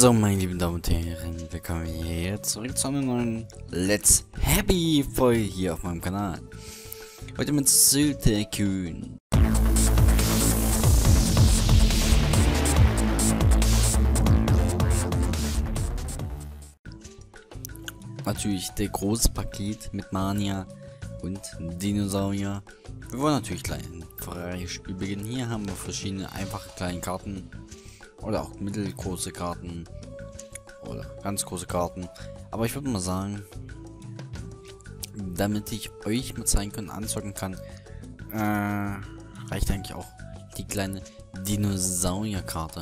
So, meine lieben Damen und Herren, willkommen hier zurück zu einer neuen Let's Happy Folge hier auf meinem Kanal. Heute mit Sutekun. Natürlich der große Paket mit Mania und Dinosaurier. Wir wollen natürlich gleich ein freies Spiel beginnen. Hier haben wir verschiedene einfache kleine Karten. Oder auch mittelgroße Karten. Oder ganz große Karten. Aber ich würde mal sagen, damit ich euch mal zeigen kann, anzocken kann, reicht eigentlich auch die kleine Dinosaurierkarte.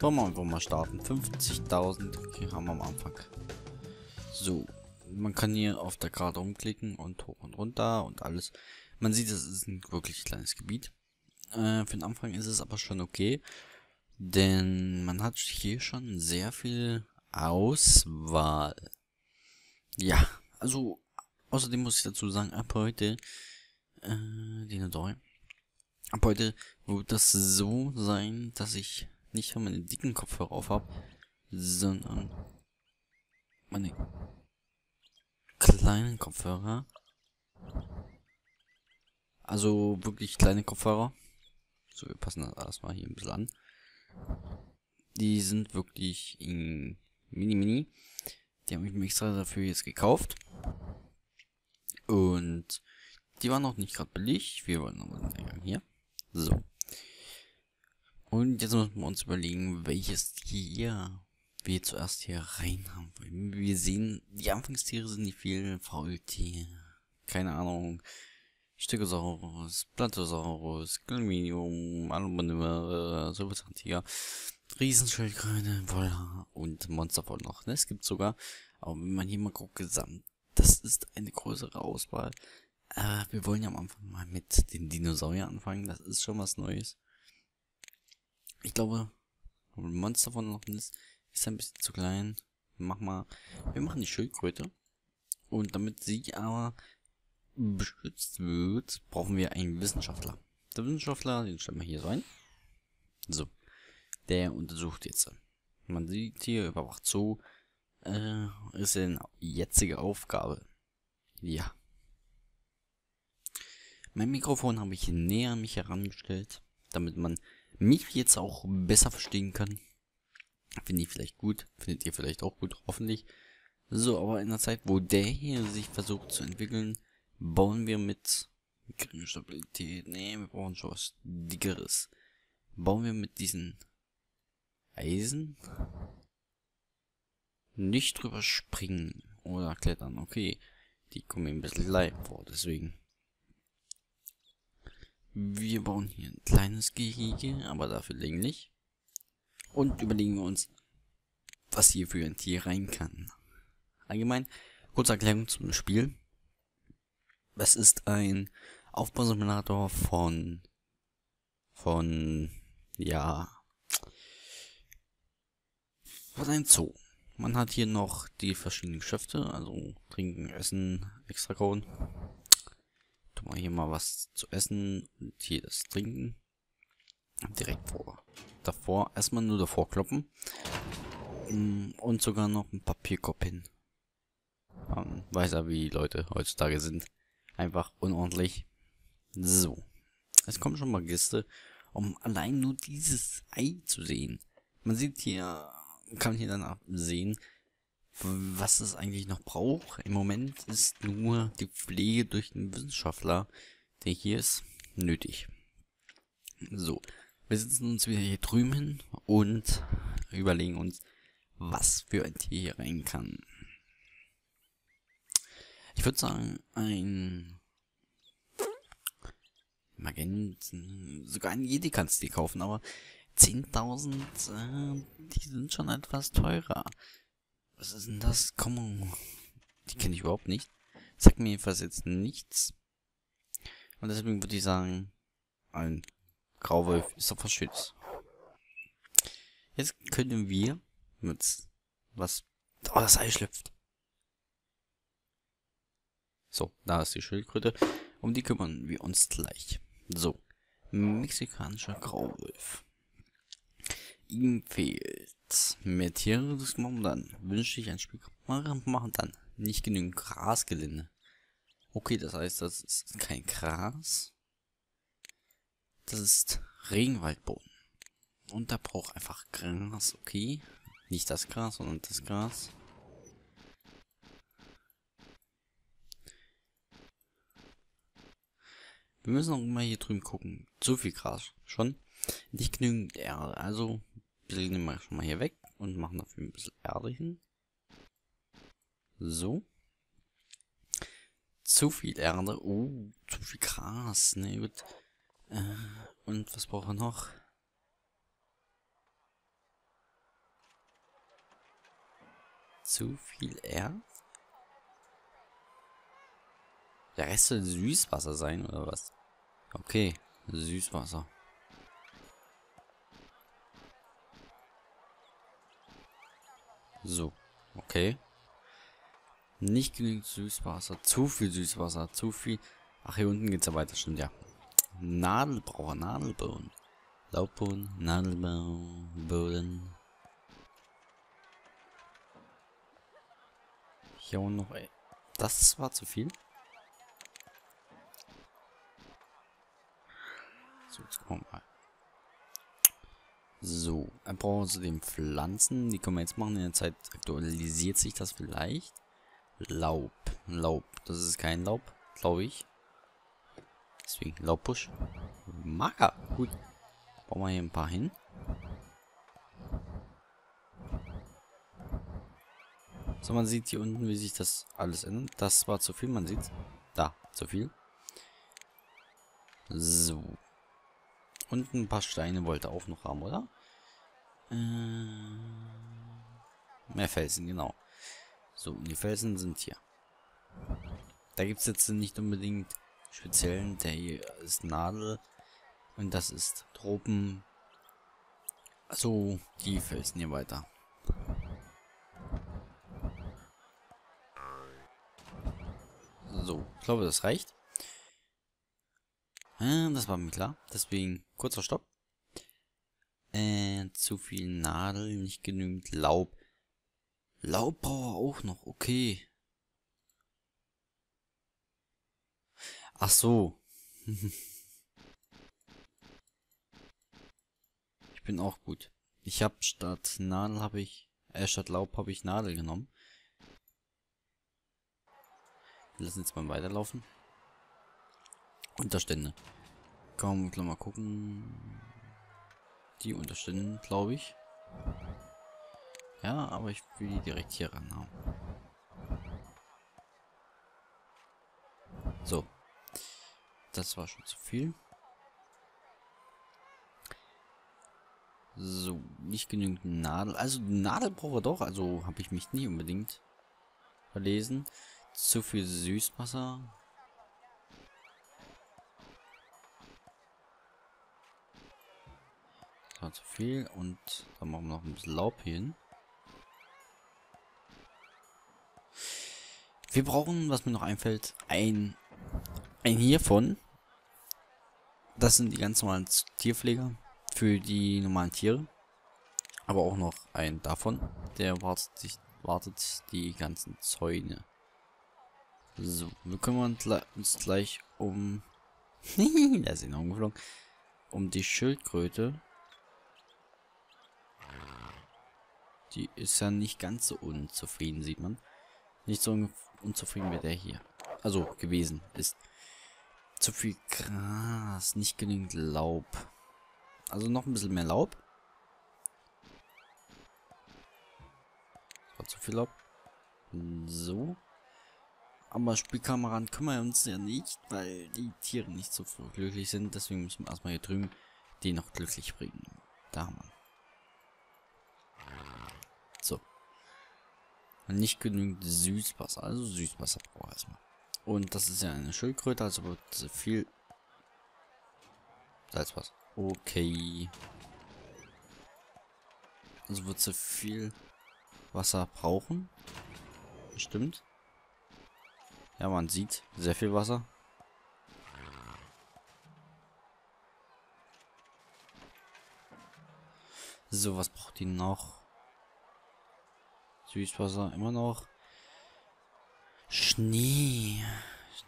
Wollen wir einfach mal starten. 50.000 okay, haben wir am Anfang. So, man kann hier auf der Karte umklicken und hoch und runter und alles. Man sieht, es ist ein wirklich kleines Gebiet. Für den Anfang ist es aber schon okay. Denn man hat hier schon sehr viel Auswahl. Ja, also außerdem muss ich dazu sagen, ab heute wird das so sein, dass ich nicht mehr meine dicken Kopfhörer auf habe, sondern meine kleinen Kopfhörer. Also wirklich kleine Kopfhörer. So, wir passen das erstmal hier ein bisschen an. Die sind wirklich in mini. Die habe ich mir extra dafür jetzt gekauft. Und die waren noch nicht gerade billig. Wir wollen nochmal den Eingang hier. So. Und jetzt müssen wir uns überlegen, welches Tier wir zuerst hier rein haben wollen. Wir sehen, die Anfangstiere sind nicht viel. Faultier. Keine Ahnung. Stegosaurus, Platysaurus, Galminium, Aluminium, Säbelzahntiger, Riesenschildkröte, Wollhaar und Monstervoll noch. Ne? Es gibt sogar, aber wenn man hier mal guckt, gesamt, das ist eine größere Auswahl. Wir wollen ja am Anfang mal mit den Dinosauriern anfangen, das ist schon was Neues. Ich glaube, Monstervoll noch ist ein bisschen zu klein. Wir machen die Schildkröte. Und damit sie aber beschützt wird, brauchen wir einen Wissenschaftler. Der Wissenschaftler, den stellen wir hier rein. So, der untersucht jetzt. Man sieht hier, überwacht so, ist eine jetzige Aufgabe. Ja. Mein Mikrofon habe ich näher an mich herangestellt, damit man mich jetzt auch besser verstehen kann. Finde ich vielleicht gut, findet ihr vielleicht auch gut, hoffentlich. So, aber in der Zeit, wo der hier sich versucht zu entwickeln, bauen wir mit geringer Stabilität, wir brauchen schon was Dickeres. Bauen wir mit diesen Eisen nicht drüber springen oder klettern, okay. Die kommen mir ein bisschen leid vor, deswegen. Wir bauen hier ein kleines Gehege, aber dafür länglich. Und überlegen wir uns, was hier für ein Tier rein kann. Allgemein, kurze Erklärung zum Spiel. Es ist ein Aufbausimulator von einem Zoo. Man hat hier noch die verschiedenen Geschäfte, also Trinken, Essen, extra Kauen. Tun wir hier mal was zu essen und hier das Trinken. Direkt davor, erstmal nur davor kloppen. Und sogar noch ein Papierkorb hin. Man weiß ja, wie die Leute heutzutage sind. Einfach unordentlich. So. Es kommen schon mal Gäste, um allein nur dieses Ei zu sehen. Man sieht hier, kann hier dann sehen, was es eigentlich noch braucht. Im Moment ist nur die Pflege durch den Wissenschaftler, der hier ist, nötig. So. Wir sitzen uns wieder hier drüben hin und überlegen uns, was für ein Tier hier rein kann. Ich würde sagen, ein Magenten, sogar ein Jedi kannst du dir kaufen, aber 10.000, die sind schon etwas teurer. Was ist denn das? Komm, die kenne ich überhaupt nicht. Sagt mir jedenfalls jetzt nichts. Und deswegen würde ich sagen, ein Grauwolf ist doch was Schönes. Jetzt können wir mit was... Oh, das Ei schlüpft. So, da ist die Schildkröte. Um die kümmern wir uns gleich. So, mexikanischer Grauwolf. Ihm fehlt mit Herodes momentan wünsche ich ein Spiel machen dann nicht genügend Grasgelände. Okay, das heißt, das ist kein Gras. Das ist Regenwaldboden. Und da braucht einfach Gras, okay. Nicht das Gras, sondern das Gras. Wir müssen auch mal hier drüben gucken. Zu viel Gras schon. Nicht genügend Erde. Also nehmen wir schon mal hier weg und machen dafür ein bisschen Erde hin. So. Zu viel Erde. Oh, zu viel Gras. Na gut. Und was brauchen wir noch? Zu viel Erde? Der Rest soll Süßwasser sein, oder was? Okay, Süßwasser. So, okay. Nicht genügend Süßwasser, zu viel Süßwasser, zu viel... Ach, hier unten geht's ja weiter, stimmt ja. Nadelbrauer, Nadelboden. Laubboden, Nadelboden. Hier auch noch... Ey. Das war zu viel. Jetzt gucken wir mal. So, er braucht zudem Pflanzen, die können wir jetzt machen. In der Zeit aktualisiert sich das vielleicht. Laub, Laub, das ist kein Laub, glaube ich. Deswegen Laubbusch. Mager, gut. Bauen wir hier ein paar hin. So, man sieht hier unten, wie sich das alles ändert. Das war zu viel, man sieht. Da, zu viel. So. Und ein paar Steine wollte er auch noch haben, oder? Mehr Felsen, genau. So, und die Felsen sind hier. Da gibt es jetzt nicht unbedingt speziellen, der hier ist Nadel. Und das ist Tropen. Also, die Felsen hier weiter. So, ich glaube, das reicht. Das war mir klar. Deswegen kurzer Stopp. Zu viel Nadel, nicht genügend Laub. Laubbrauer auch noch, okay. Ach so. Ich bin auch gut. Ich habe statt Nadel habe ich, statt Laub habe ich Nadel genommen. Wir lassen jetzt mal weiterlaufen. Unterstände. Komm, gleich mal gucken. Die Unterstände, glaube ich. Ja, aber ich will die direkt hier ran haben. So. Das war schon zu viel. So, nicht genügend Nadel. Also Nadel brauche ich doch, also habe ich mich nie unbedingt verlesen. Zu viel Süßwasser. Zu viel und dann machen wir noch ein bisschen Laub hin. Wir brauchen, was mir noch einfällt, ein hiervon. Das sind die ganz normalen Tierpfleger für die normalen Tiere. Aber auch noch ein davon, der wartet die ganzen Zäune. So, wir kümmern uns gleich um... Da ist ihn umgeflogen. Um die Schildkröte. Die ist ja nicht ganz so unzufrieden, sieht man. Nicht so unzufrieden wie der hier. Also, gewesen ist. Zu viel Gras, nicht genügend Laub. Also noch ein bisschen mehr Laub. Das war zu viel Laub. So. Aber Spielkameraden kümmern wir uns ja nicht, weil die Tiere nicht so glücklich sind. Deswegen müssen wir erstmal hier drüben die noch glücklich bringen. Da haben wir. So. Und nicht genügend Süßwasser. Also Süßwasser brauchen wir erstmal. Und das ist ja eine Schildkröte, also wird viel Salzwasser. Okay. Also wird sie viel Wasser brauchen. Bestimmt. Ja, man sieht sehr viel Wasser. So, was braucht die noch? Süßwasser immer noch. Schnee.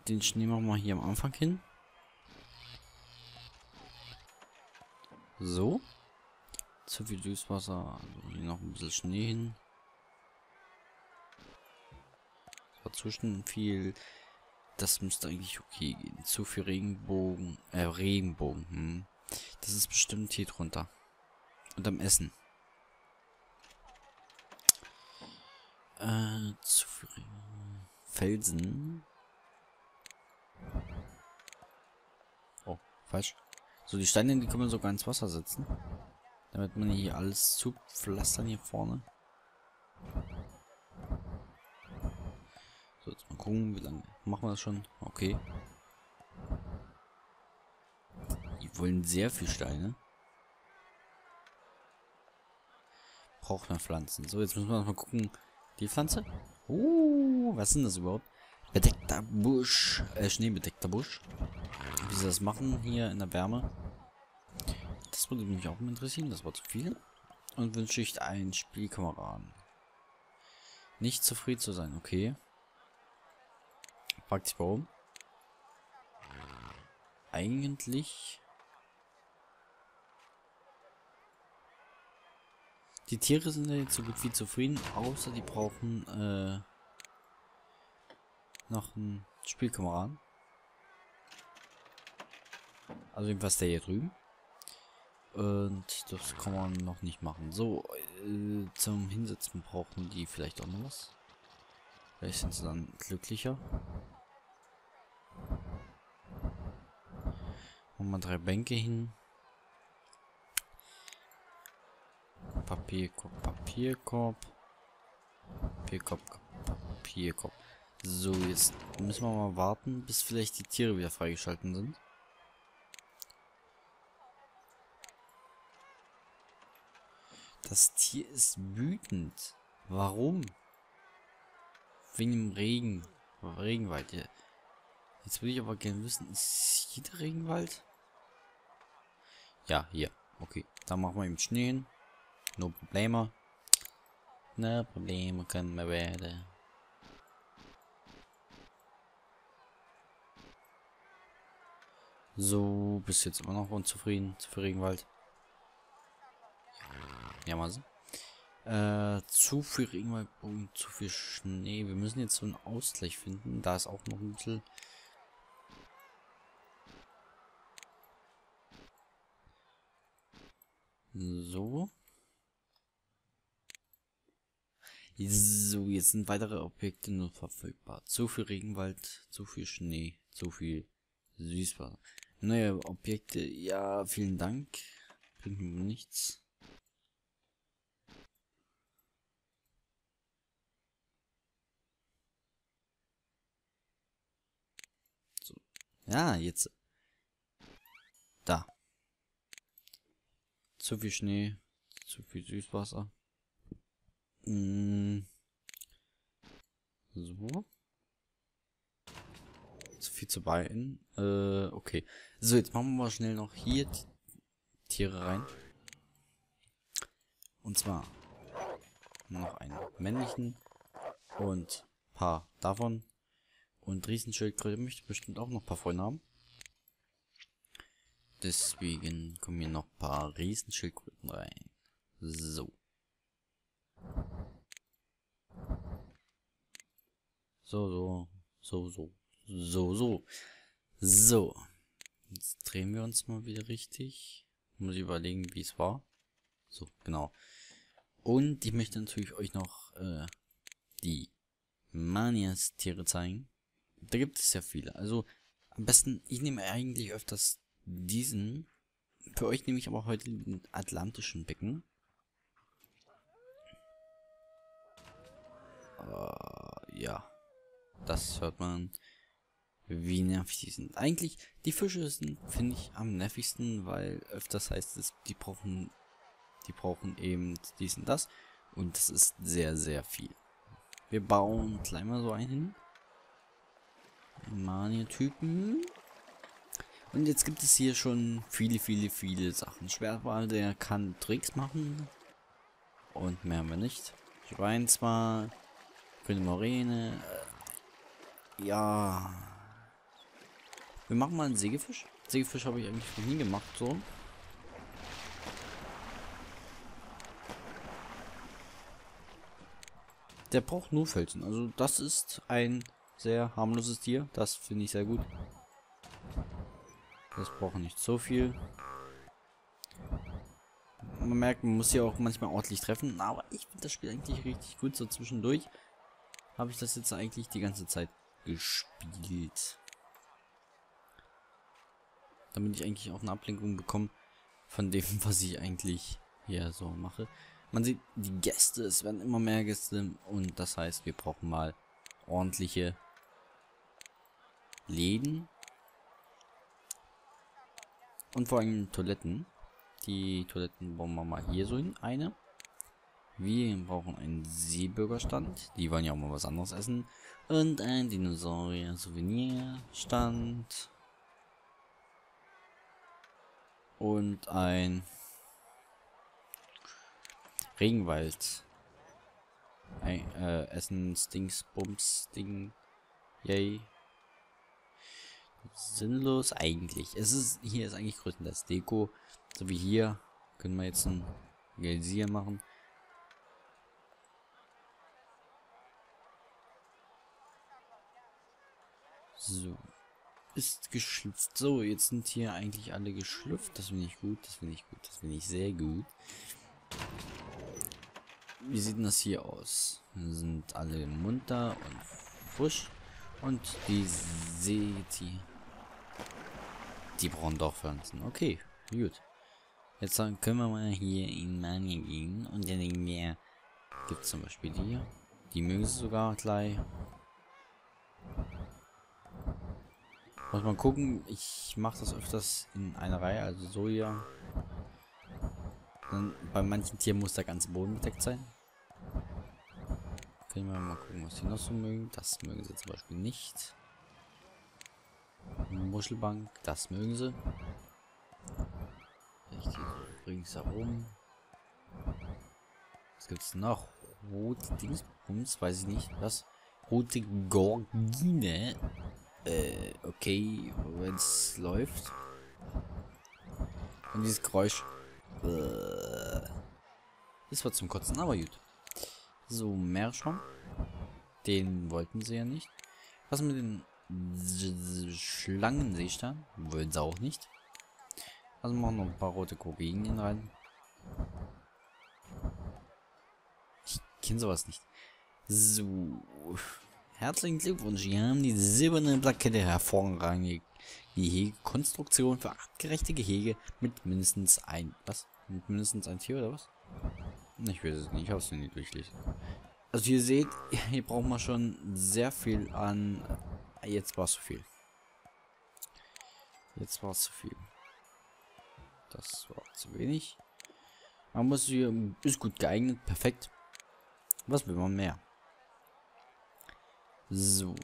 Den Schnee machen wir hier am Anfang hin. So. Zu viel Süßwasser. Also hier noch ein bisschen Schnee hin. Dazwischen viel. Das müsste eigentlich okay gehen. Zu viel Regenbogen. Regenbogen. Hm. Das ist bestimmt hier drunter. Und am Essen. Zu viel Felsen. Oh, falsch. So, die Steine, die können wir sogar ins Wasser setzen. Damit man hier alles zupflastern hier vorne. So, jetzt mal gucken, wie lange machen wir das schon. Okay. Die wollen sehr viel Steine. Braucht man Pflanzen. So, jetzt müssen wir mal gucken. Die Pflanze? Was sind das überhaupt? Bedeckter Busch. Schneebedeckter Busch. Wie sie das machen hier in der Wärme. Das würde mich auch interessieren. Das war zu viel. Und wünsche ich einen Spielkameraden. Nicht zufrieden zu sein. Okay. Fragt sich warum. Eigentlich. Die Tiere sind ja jetzt so gut wie zufrieden, außer die brauchen noch einen Spielkameraden. Also jedenfalls der hier drüben. Und das kann man noch nicht machen. So, zum Hinsetzen brauchen die vielleicht auch noch was. Vielleicht sind sie dann glücklicher. Machen wir 3 Bänke hin. Papierkorb, Papierkorb. Papierkorb, Papierkorb. So, jetzt müssen wir mal warten, bis vielleicht die Tiere wieder freigeschalten sind. Das Tier ist wütend. Warum? Wegen dem Regen. Regenwald. Ja. Jetzt würde ich aber gerne wissen, ist hier der Regenwald? Ja, hier. Okay, dann machen wir eben Schnee hin. No Probleme. No Probleme können wir werden. So, bis jetzt immer noch unzufrieden für Regenwald. Ja, mal so. Zu viel Regenwald und zu viel Schnee. Wir müssen jetzt so einen Ausgleich finden. Da ist auch noch ein bisschen. So. So, jetzt sind weitere Objekte nur verfügbar. Zu viel Regenwald, zu viel Schnee, zu viel Süßwasser. Neue Objekte, ja, vielen Dank. Bringt mir nichts. So. Ja, jetzt. Da. Zu viel Schnee, zu viel Süßwasser. So. Zu viel zu beiden. Okay. So, jetzt machen wir mal schnell noch hier die Tiere rein. Und zwar noch einen männlichen und ein paar davon. Und Riesenschildkröte möchte bestimmt auch noch ein paar Freunde haben. Deswegen kommen hier noch ein paar Riesenschildkröten rein. So. So. Jetzt drehen wir uns mal wieder richtig. Muss ich überlegen, wie es war. So, genau. Und ich möchte natürlich euch noch die Manias-Tiere zeigen. Da gibt es ja viele. Also, am besten, ich nehme eigentlich öfters diesen. Für euch nehme ich aber heute den atlantischen Becken. Ja. Das hört man, wie nervig die sind. Eigentlich, die Fische sind, finde ich, am nervigsten, weil öfters heißt es, die brauchen eben dies und das. Und das ist sehr, sehr viel. Wir bauen gleich mal so einen hin. Mania-Typen. Und jetzt gibt es hier schon viele Sachen. Schwertwahl, der kann Tricks machen. Und mehr haben wir nicht. Die Weins mal. Für eine Morene. Ja. Wir machen mal einen Sägefisch. Sägefisch habe ich eigentlich noch nie gemacht, so. Der braucht nur Felsen. Also das ist ein sehr harmloses Tier. Das finde ich sehr gut. Das braucht nicht so viel. Man merkt, man muss hier auch manchmal ordentlich treffen. Aber ich finde das Spiel eigentlich richtig gut. So zwischendurch habe ich das jetzt eigentlich die ganze Zeit gespielt. Damit ich eigentlich auch eine Ablenkung bekomme von dem, was ich eigentlich hier so mache. Man sieht, die Gäste, es werden immer mehr Gäste und das heißt, wir brauchen mal ordentliche Läden und vor allem Toiletten. Die Toiletten bauen wir mal hier so in eine. Wir brauchen einen Seebürgerstand, die wollen ja auch mal was anderes essen und ein Dinosaurier-Souvenirstand und ein Regenwald. Ein, Essen, Stings, Bums, Ding. Yay. Sinnlos eigentlich. Es ist, hier ist eigentlich größtenteils Deko. So wie hier können wir jetzt ein Gelsier machen. So. Ist geschlüpft. So, jetzt sind hier eigentlich alle geschlüpft. Das finde ich gut, das finde ich gut, das finde ich sehr gut. Wie sieht denn das hier aus? Sind alle munter und frisch. Und die Seetiere. Die brauchen doch Pflanzen. Okay, gut. Jetzt können wir mal hier in Mani gehen. Und dann denken wir, gibt es zum Beispiel die hier. Die mögen sie sogar gleich. Muss man gucken. Ich mache das öfters in einer Reihe. Also Soja. Dann bei manchen Tieren muss der ganze Boden bedeckt sein. Können wir mal gucken, was die noch so mögen. Das mögen sie zum Beispiel nicht. Muschelbank, das mögen sie. Richtig ringsherum. Was gibt es noch? Rote Dingsbums, weiß ich nicht. Was? Rote Gorgine. Okay, wenn es läuft. Und dieses Geräusch. Das war zum Kotzen, aber gut. So, Meerschwamm. Den wollten sie ja nicht. Was mit den Schlangenseestern? Wollen sie auch nicht. Also machen wir noch ein paar rote Korinien rein. Ich kenne sowas nicht. So. Herzlichen Glückwunsch. Wir haben die silberne Plakette, hervorragende Gehegekonstruktion für artgerechte Gehege mit mindestens ein. Was? Mit mindestens ein Tier oder was? Ich weiß es nicht, ich habe es nicht durchlesen. Also ihr seht, hier braucht man schon sehr viel an. Jetzt war es zu viel. Jetzt war es zu viel. Das war zu wenig. Man muss hier, ist gut geeignet, perfekt. Was will man mehr? So.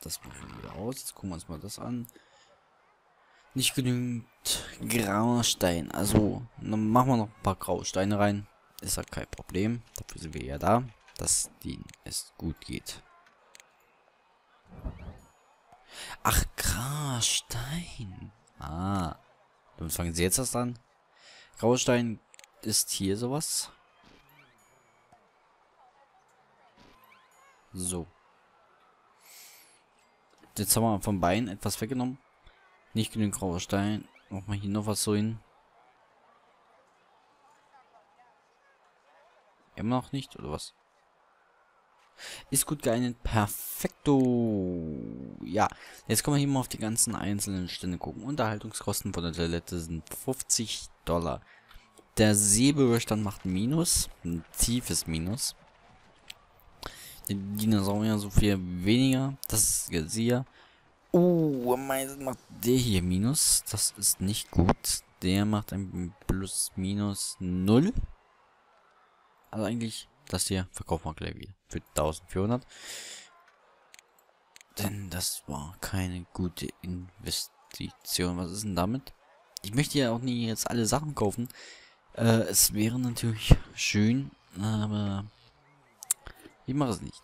Das machen wir wieder aus. Jetzt gucken wir uns mal das an. Nicht genügend grauer Stein. Also, dann machen wir noch ein paar graue Steine rein. Ist ja kein Problem. Dafür sind wir ja da, dass denen es gut geht. Ach, grauer Stein. Ah. Dann fangen sie jetzt das an. Grauer Stein ist hier sowas. So. Jetzt haben wir vom Bein etwas weggenommen. Nicht genügend grauer Stein. Machen wir hier noch was so hin. Immer noch nicht, oder was? Ist gut geeignet. Perfekto. Ja, jetzt können wir hier mal auf die ganzen einzelnen Stände gucken. Unterhaltungskosten von der Toilette sind $50. Der Seebürgerstand macht ein Minus. Ein tiefes Minus. Die Dinosaurier so viel weniger. Das ist hier. Oh, am meisten macht der hier Minus. Das ist nicht gut. Der macht ein Plus Minus 0. Also eigentlich, das hier verkauft man gleich wieder. Für 1400. Denn das war keine gute Investition. Was ist denn damit? Ich möchte ja auch nie jetzt alle Sachen kaufen. Es wäre natürlich schön, aber ich mache es nicht.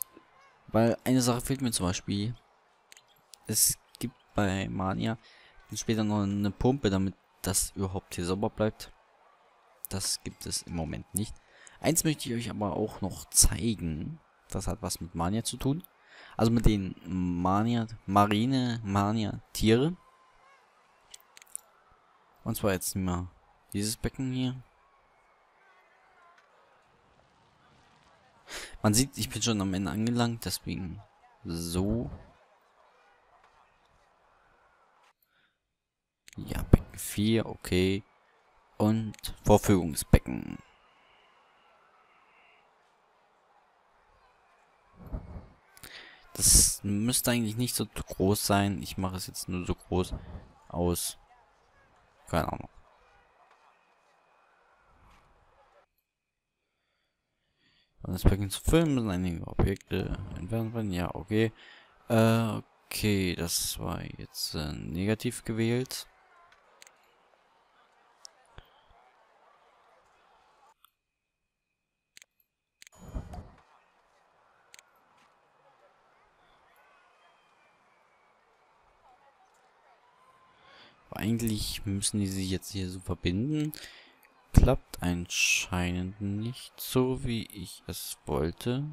Weil eine Sache fehlt mir zum Beispiel. Es gibt bei Mania später noch eine Pumpe, damit das überhaupt hier sauber bleibt. Das gibt es im Moment nicht. Eins möchte ich euch aber auch noch zeigen. Das hat was mit Mania zu tun. Also mit den Marine-Mania-Tiere. Und zwar jetzt nicht mehr dieses Becken hier. Man sieht, ich bin schon am Ende angelangt, deswegen so. Ja, Becken 4, okay. Und Verfügungsbecken. Das müsste eigentlich nicht so groß sein. Ich mache es jetzt nur so groß aus. Keine Ahnung. Und das Becken zu filmen, müssen einige Objekte entfernt werden. Ja, okay. Okay, das war jetzt negativ gewählt. Eigentlich müssen die sich jetzt hier so verbinden. Klappt anscheinend nicht so, wie ich es wollte.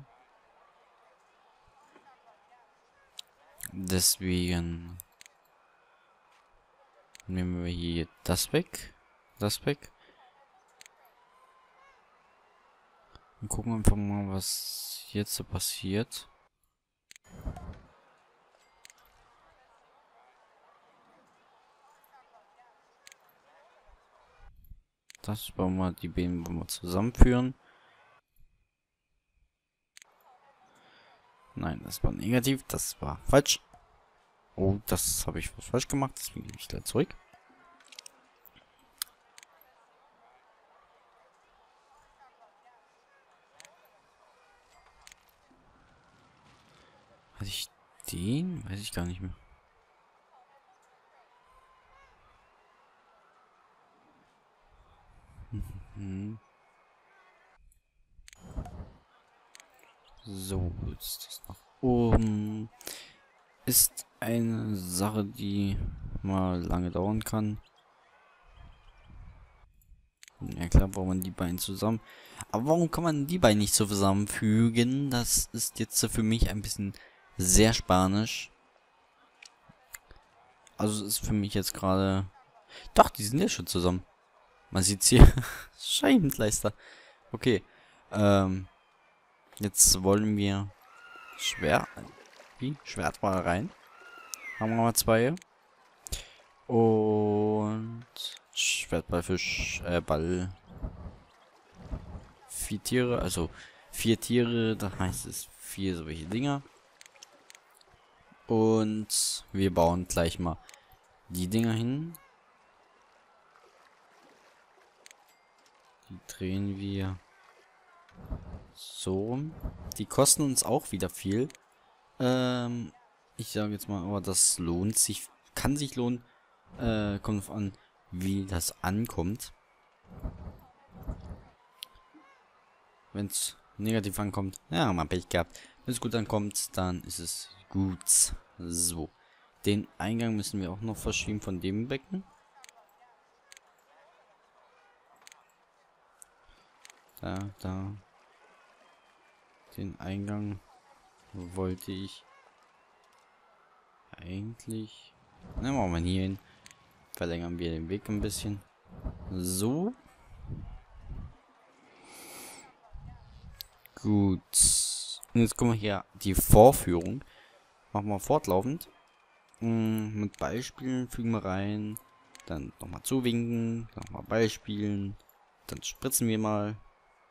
Deswegen nehmen wir hier das weg. Das weg. Und gucken einfach mal, was jetzt so passiert. Das wollen wir, die Beine wollen wir zusammenführen. Nein, das war negativ, das war falsch. Oh, das habe ich was falsch gemacht, deswegen gehe ich da zurück. Hatte ich den? Weiß ich gar nicht mehr. So, jetzt ist das nach oben. Ist eine Sache, die mal lange dauern kann. Ja klar, braucht man die beiden zusammen. Aber warum kann man die beiden nicht so zusammenfügen? Das ist jetzt für mich ein bisschen sehr spanisch. Also es ist für mich jetzt gerade... Doch, die sind ja schon zusammen. Man sieht's hier. Scheibenleister. Okay. Jetzt wollen wir Schwert mal rein. Haben wir mal zwei. Und Schwertball für Ball. 4 Tiere, also 4 Tiere, da heißt es 4 solche Dinger. Und wir bauen gleich mal die Dinger hin. Die drehen wir so rum. Die kosten uns auch wieder viel. Ich sage jetzt mal, aber das lohnt sich. Kann sich lohnen. Kommt drauf an, wie das ankommt. Wenn es negativ ankommt, ja, mal Pech gehabt. Wenn es gut ankommt, dann ist es gut. So. Den Eingang müssen wir auch noch verschieben von dem Becken. Da. Den Eingang wollte ich eigentlich... Na, machen wir hier hin. Verlängern wir den Weg ein bisschen. So. Gut. Und jetzt gucken wir hier die Vorführung. Machen wir fortlaufend. Mit Beispielen fügen wir rein. Dann nochmal zuwinken. Nochmal Beispielen. Dann spritzen wir mal.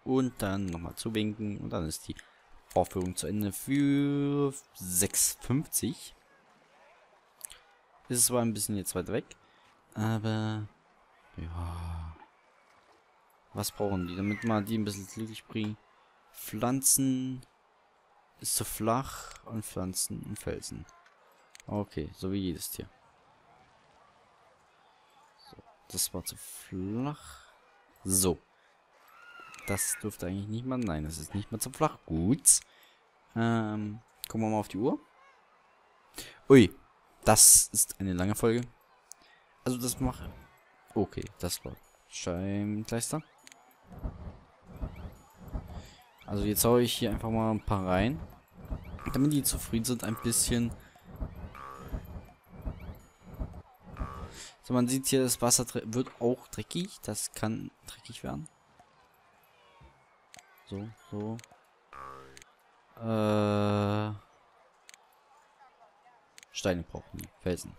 Und dann nochmal zuwinken. Und dann ist die Vorführung zu Ende für 6,50. Ist zwar ein bisschen jetzt weit weg. Aber ja. Was brauchen die? Damit man die ein bisschen glücklich bringt. Pflanzen ist zu flach. Und Pflanzen und Felsen. Okay, so wie jedes Tier. So, das war zu flach. So. Das dürfte eigentlich nicht mal... Nein, das ist nicht mal zu flach. Gut. Gucken wir mal auf die Uhr. Ui. Das ist eine lange Folge. Also das mache... Okay, das war Scheibengleister. Also jetzt haue ich hier einfach mal ein paar rein. Damit die zufrieden sind, ein bisschen. So, man sieht hier, das Wasser wird auch dreckig. Das kann dreckig werden. So, so. Steine brauchen die. Felsen.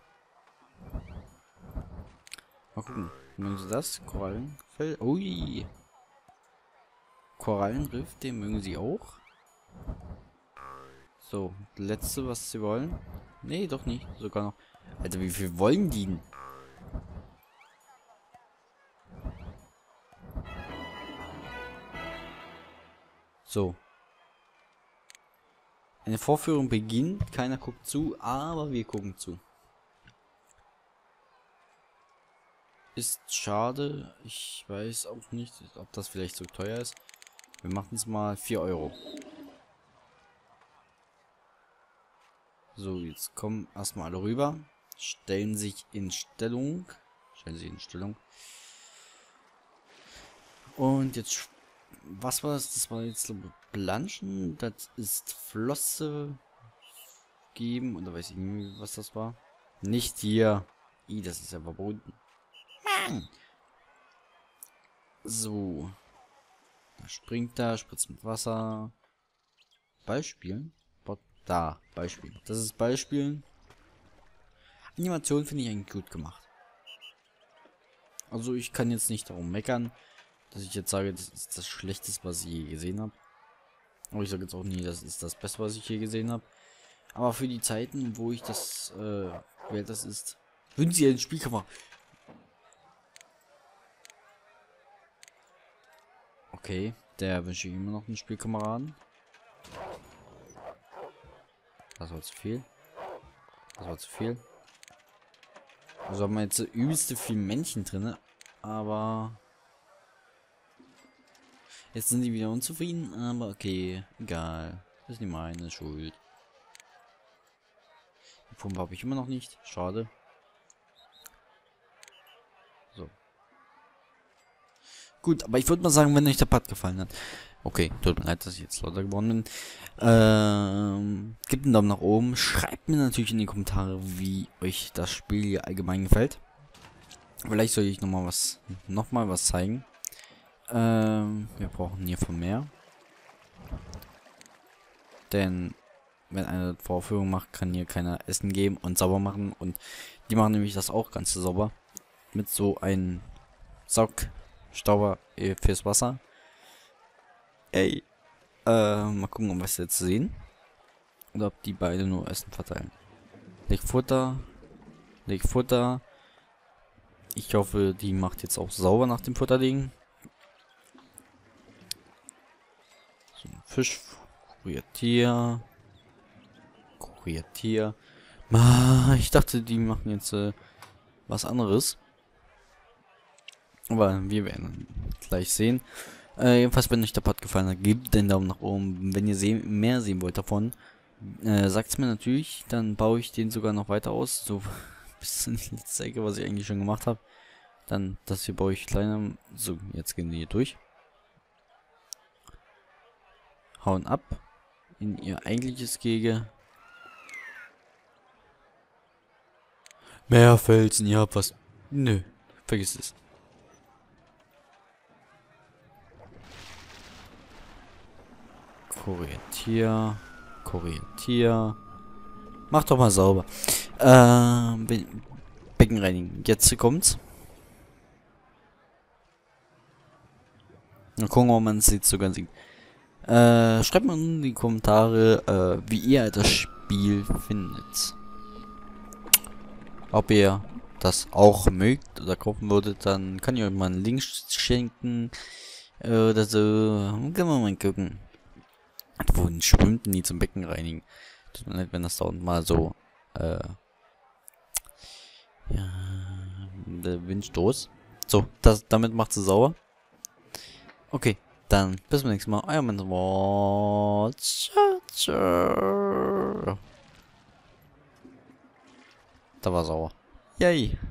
Mal gucken. Mögen sie das? Korallenfell. Ui. Korallenriff, den mögen sie auch. So, letzte, was sie wollen. Nee, doch nicht. Sogar noch. Alter, wie viel wollen die denn? So. Eine Vorführung beginnt. Keiner guckt zu, aber wir gucken zu. Ist schade. Ich weiß auch nicht, ob das vielleicht so teuer ist. Wir machen es mal 4 Euro. So, jetzt kommen erstmal alle rüber. Stellen sich in Stellung. Und jetzt... Was war das? Das war jetzt Planschen. Das ist Flosse geben. Oder weiß ich nicht, was das war. Nicht hier. I, das ist ja verboten. Mann! So. Da springt er, spritzt mit Wasser. Beispielen. Da, Beispiel. Das ist Beispielen. Animation finde ich eigentlich gut gemacht. Also ich kann jetzt nicht darum meckern, dass ich jetzt sage, das ist das Schlechteste, was ich je gesehen habe. Aber ich sage jetzt auch nie, das ist das Beste, was ich je gesehen habe. Aber für die Zeiten, wo ich das, wer das ist, würden Sie ein Spielkammer. Okay, der wünsche ich immer noch einen Spielkameraden. Das war zu viel. Das war zu viel. Also haben wir jetzt so übelste viel Männchen drin, aber... Jetzt sind die wieder unzufrieden, aber okay, egal. Das ist nicht meine Schuld. Die Pumpe habe ich immer noch nicht. Schade. So. Gut, aber ich würde mal sagen, wenn euch der Part gefallen hat. Okay, tut mir leid, dass ich jetzt lauter geworden bin. Gebt einen Daumen nach oben. Schreibt mir natürlich in die Kommentare, wie euch das Spiel hier allgemein gefällt. Vielleicht soll ich nochmal was zeigen. Wir brauchen hiervon mehr. Denn wenn eine Vorführung macht, kann hier keiner Essen geben und sauber machen. Und die machen nämlich das auch ganz sauber. Mit so einem Saugstauber fürs Wasser. Ey. Mal gucken, ob wir es jetzt sehen. Oder ob die beide nur Essen verteilen. Leg Futter. Leg Futter. Ich hoffe, die macht jetzt auch sauber nach dem Futterlegen. Fisch, Kurier-Tier, Kurier-Tier. Ich dachte, die machen jetzt was anderes. Aber wir werden gleich sehen. Jedenfalls, wenn euch der Part gefallen hat, gebt den Daumen nach oben. Wenn ihr mehr sehen wollt davon, sagt es mir natürlich. Dann baue ich den sogar noch weiter aus. So bis in die letzte Ecke, was ich eigentlich schon gemacht habe. Dann das hier baue ich kleiner. So, jetzt gehen wir hier durch. Hauen ab in ihr eigentliches Gehege. Mehr Felsen, ihr habt was. Nö, vergiss es. Kurier-Tier, Kurier-Tier. Mach doch mal sauber. Becken reinigen. Jetzt kommt's. Mal gucken, ob man es jetzt sogar sieht. Schreibt mal in die Kommentare, wie ihr das Spiel findet. Ob ihr das auch mögt oder kaufen würdet, dann kann ich euch mal einen Link schenken. Oder so. Können wir mal gucken. Wohin schwimmt denn die zum Becken reinigen? Tut mir leid, wenn das da unten mal so. Ja. Der Windstoß. So, damit macht sie sauber. Okay. dann bis zum nächsten Mal. Euer Mentor. Ciao, ciao. Da war sauer. Yay.